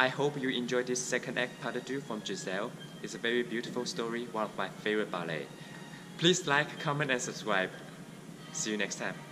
I hope you enjoy this second act part 2 from Giselle. It's a very beautiful story, one of my favorite ballets. Please like, comment and subscribe. See you next time.